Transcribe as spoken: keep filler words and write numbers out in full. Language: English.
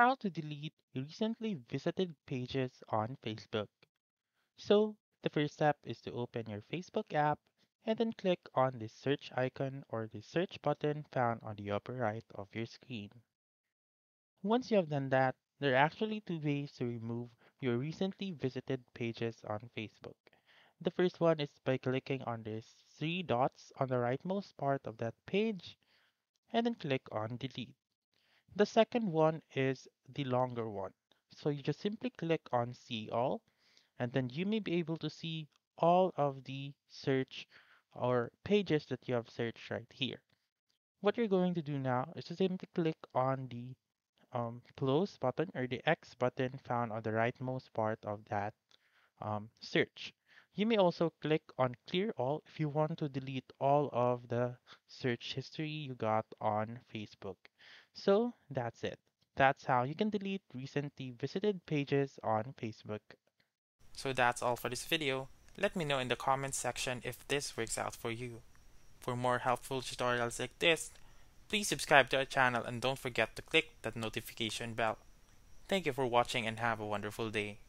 How to delete recently visited pages on Facebook. So, the first step is to open your Facebook app and then click on the search icon or the search button found on the upper right of your screen. Once you have done that, there are actually two ways to remove your recently visited pages on Facebook. The first one is by clicking on these three dots on the rightmost part of that page and then click on delete. The second one is the longer one. So you just simply click on see all, and then you may be able to see all of the search or pages that you have searched right here. What you're going to do now is to simply click on the um, close button or the X button found on the rightmost part of that um, search. You may also click on clear all if you want to delete all of the search history you got on Facebook. So that's it. That's how you can delete recently visited pages on Facebook. So that's all for this video. Let me know in the comments section if this works out for you. For more helpful tutorials like this, please subscribe to our channel and don't forget to click that notification bell. Thank you for watching and have a wonderful day.